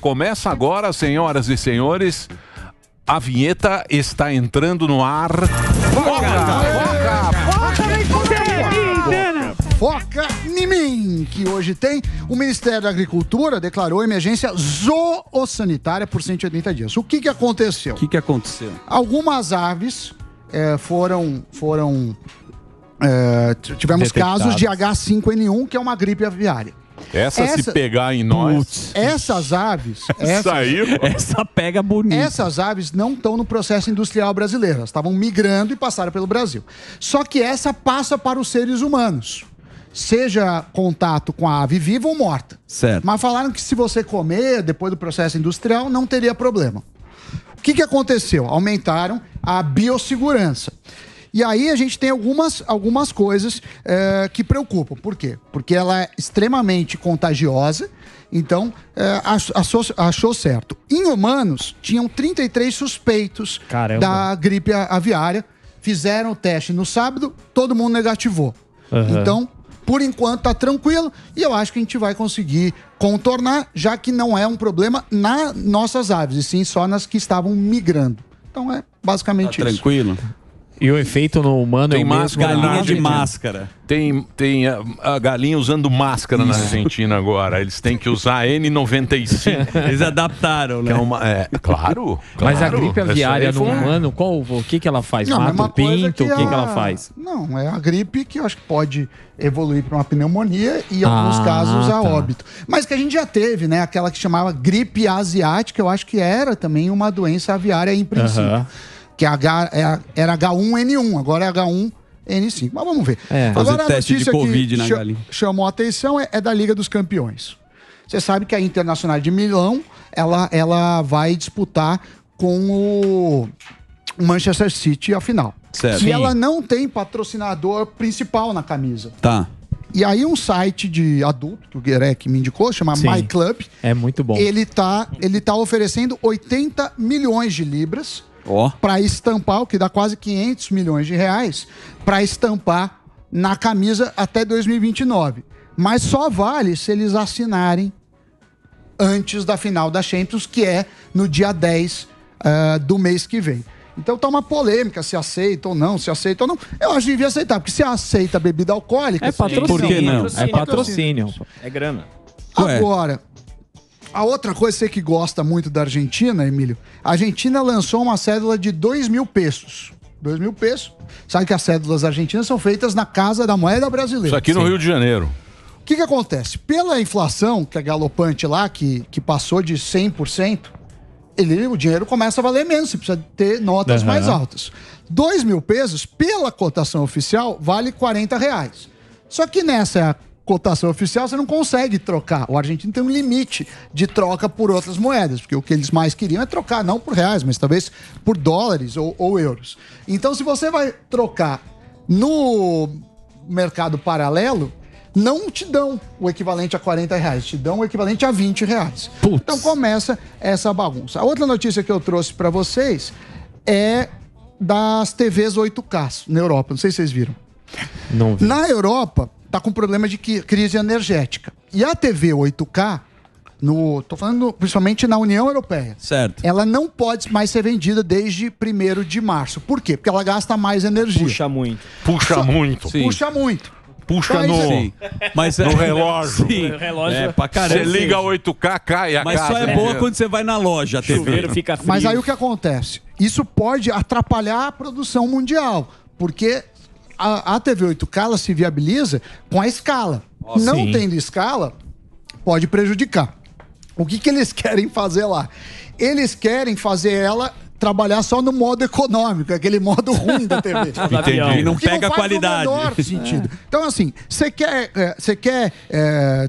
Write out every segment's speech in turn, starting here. Começa agora, senhoras e senhores, a vinheta está entrando no ar. Foca em mim, que hoje tem. O Ministério da Agricultura declarou emergência zoossanitária por 180 dias. O que que aconteceu? Algumas aves tivemos casos de H5N1, que é uma gripe aviária. Essa se pegar em nós... Putz, essas aves... Essa pega bonita. Essas aves não estão no processo industrial brasileiro. Elas estavam migrando e passaram pelo Brasil. Só que essa passa para os seres humanos. Seja contato com a ave viva ou morta. Certo. Mas falaram que se você comer depois do processo industrial, não teria problema. O que que aconteceu? Aumentaram a biossegurança. E aí a gente tem algumas coisas que preocupam. Por quê? Porque ela é extremamente contagiosa, então achou certo. Em humanos, tinham 33 suspeitos da gripe aviária. Fizeram o teste no sábado, todo mundo negativou. Uhum. Então, por enquanto, tá tranquilo. E eu acho que a gente vai conseguir contornar, já que não é um problema nas nossas aves, e sim só nas que estavam migrando. Então, é basicamente isso. Tranquilo. E o efeito no humano é uma galinha de máscara. Tem a galinha usando máscara na Argentina agora. Eles têm que usar N95. Eles adaptaram, né? Que é uma, claro. Mas a gripe aviária no humano, o que ela faz? Mata o pinto? O que ela faz? Não, é a gripe que eu acho que pode evoluir para uma pneumonia e, em alguns casos, a óbito. Mas que a gente já teve, né? Aquela que chamava gripe asiática, eu acho que era também uma doença aviária em princípio. Uhum. Que era H1N1, agora é H1N5. Mas vamos ver. Agora, o teste de Covid na galinha chamou a atenção é da Liga dos Campeões. Você sabe que a Internacional de Milão, ela vai disputar com o Manchester City a final. Certo. E ela não tem patrocinador principal na camisa. Tá. E aí um site de adulto, que o Guerec me indicou, chama MyClub. É muito bom. Ele tá oferecendo 80 milhões de libras. Para estampar, o que dá quase 500 milhões de reais, para estampar na camisa até 2029. Mas só vale se eles assinarem antes da final da Champions, que é no dia 10 do mês que vem. Então tá uma polêmica, se aceita ou não, Eu acho que devia aceitar, porque se aceita bebida alcoólica... É patrocínio. Por que não? É patrocínio. É grana. Agora... A outra coisa, você que gosta muito da Argentina, Emílio, a Argentina lançou uma cédula de 2.000 pesos. 2.000 pesos. Sabe que as cédulas argentinas são feitas na Casa da Moeda Brasileira. Isso aqui no Rio de Janeiro. O que que acontece? Pela inflação, que é galopante lá, que passou de 100%, o dinheiro começa a valer menos, você precisa ter notas mais altas. 2.000 pesos, pela cotação oficial, vale R$40. Só que nessa cotação oficial, você não consegue trocar. O argentino tem um limite de troca por outras moedas, porque o que eles mais queriam é trocar, não por reais, mas talvez por dólares ou euros. Então, se você vai trocar no mercado paralelo, não te dão o equivalente a R$40, te dão o equivalente a R$20. Putz. Então, começa essa bagunça. A outra notícia que eu trouxe para vocês é das TVs 8K na Europa. Não sei se vocês viram. Não vi. Na Europa... tá com problema de crise energética. E a TV 8K, tô falando principalmente na União Europeia. Certo. Ela não pode mais ser vendida desde 1º de março. Por quê? Porque ela gasta mais energia. Puxa muito. Puxa muito. Puxa no relógio. Sim. No relógio. Pra caramba. Você liga 8K, cai a casa. Mas só é boa quando você vai na loja, a TV. O chuveiro fica frio. Mas aí o que acontece? Isso pode atrapalhar a produção mundial. Porque... A TV 8K, ela se viabiliza com a escala. Não tendo escala, pode prejudicar. O que que eles querem fazer lá? Eles querem fazer ela trabalhar só no modo econômico, aquele modo ruim da TV. Entendi. E não pega a qualidade. Não faz o menor sentido. Então, assim, você quer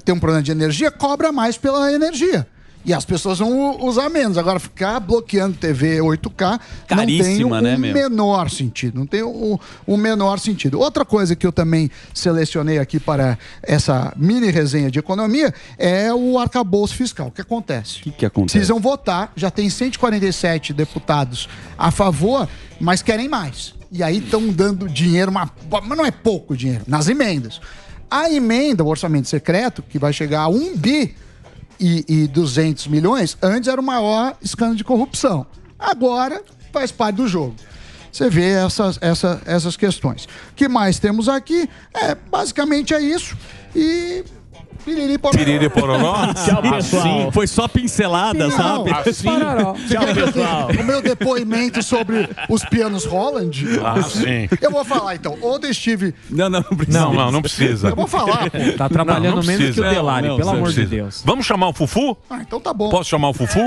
ter um problema de energia, cobra mais pela energia. E as pessoas vão usar menos. Agora, ficar bloqueando TV 8K caríssima, não tem menor sentido. Não tem o menor sentido. Outra coisa que eu também selecionei aqui para essa mini resenha de economia é o arcabouço fiscal. O que acontece? O que acontece? Precisam votar. Já tem 147 deputados a favor, mas querem mais. E aí estão dando dinheiro, mas não é pouco dinheiro, nas emendas. A emenda, o orçamento secreto, que vai chegar a 1 bi, e 200 milhões, antes era o maior escândalo de corrupção. Agora faz parte do jogo. Você vê essas questões. O que mais temos aqui? Basicamente é isso. E... piriri pororó. Tchau, pessoal. Foi só pincelada, sabe? Assim. Tchau, pessoal. O meu depoimento sobre os pianos Holland. Ah, sim. Eu vou falar, então. Onde estive... Não precisa. Não precisa. Eu vou falar, pô. Tá trabalhando não menos que o Delari, pelo amor de Deus. Vamos chamar o Fufu? Ah, então tá bom. Posso chamar o Fufu?